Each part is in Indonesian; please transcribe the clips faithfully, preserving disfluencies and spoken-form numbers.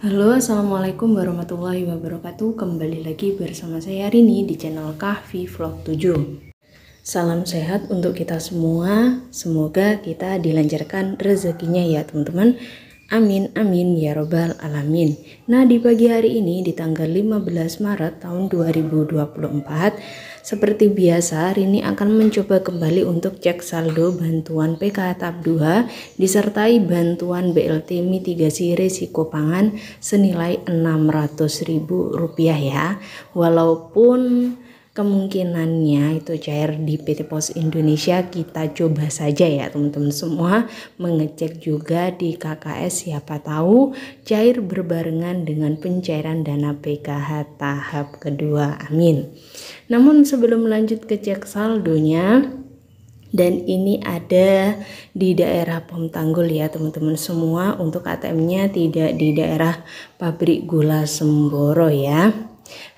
Halo, assalamualaikum warahmatullahi wabarakatuh. Kembali lagi bersama saya Rini di channel Kahfi Vlog tujuh. Salam sehat untuk kita semua. Semoga kita dilancarkan rezekinya ya teman-teman. Amin, amin ya robbal alamin. Nah, di pagi hari ini di tanggal lima belas Maret tahun dua ribu dua puluh empat, seperti biasa Rini akan mencoba kembali untuk cek saldo bantuan P K H tahap dua disertai bantuan B L T mitigasi risiko pangan senilai enam ratus ribu rupiah ya. Walaupun kemungkinannya itu cair di P T POS Indonesia, kita coba saja ya teman-teman semua, mengecek juga di K K S, siapa tahu cair berbarengan dengan pencairan dana P K H tahap kedua. Amin. Namun sebelum lanjut ke cek saldonya, dan ini ada di daerah Pom Tanggul ya teman-teman semua, untuk A T M-nya tidak di daerah pabrik gula Semboro ya.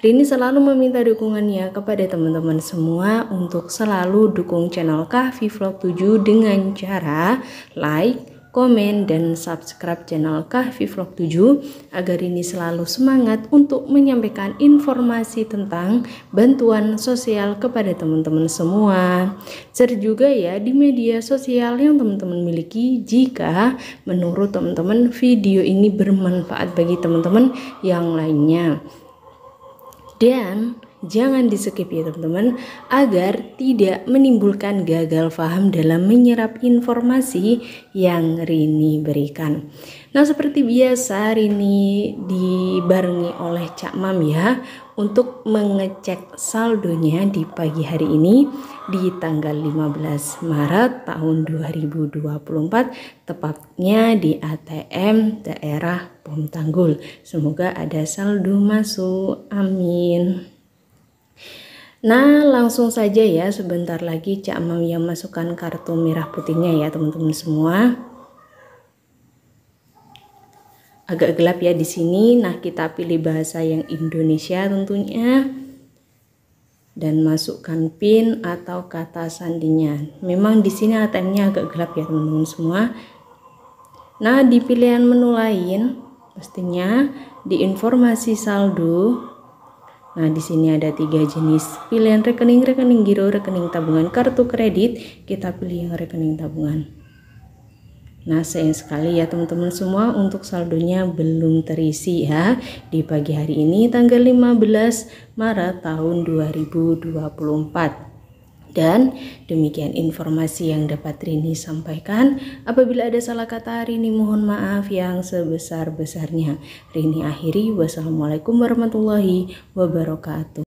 Rini selalu meminta dukungannya kepada teman-teman semua untuk selalu dukung channel Kahfi Vlog tujuh dengan cara like, komen, dan subscribe channel Kahfi Vlog tujuh agar Rini selalu semangat untuk menyampaikan informasi tentang bantuan sosial kepada teman-teman semua. Share juga ya di media sosial yang teman-teman miliki jika menurut teman-teman video ini bermanfaat bagi teman-teman yang lainnya. Dan jangan di skip ya teman-teman, agar tidak menimbulkan gagal paham dalam menyerap informasi yang Rini berikan. Nah, seperti biasa Rini dibarengi oleh Cak Mam ya untuk mengecek saldonya di pagi hari ini di tanggal lima belas Maret tahun dua ribu dua puluh empat, tepatnya di A T M daerah Pom Tanggul. Semoga ada saldo masuk, amin. Nah, langsung saja ya, sebentar lagi Cak Mam yang masukkan kartu merah putihnya ya teman-teman semua. Agak gelap ya di sini. Nah, kita pilih bahasa yang Indonesia tentunya dan masukkan PIN atau kata sandinya. Memang di sini A T M-nya agak gelap ya teman-teman semua. Nah, di pilihan menu lain pastinya di informasi saldo. Nah, di sini ada tiga jenis pilihan rekening, rekening giro, rekening tabungan, kartu kredit. Kita pilih yang rekening tabungan. Nah, sayang sekali ya teman-teman semua, untuk saldonya belum terisi ya di pagi hari ini tanggal lima belas Maret tahun dua ribu dua puluh empat. Dan demikian informasi yang dapat Rini sampaikan. Apabila ada salah kata, Rini mohon maaf yang sebesar-besarnya. Rini akhiri, wassalamualaikum warahmatullahi wabarakatuh.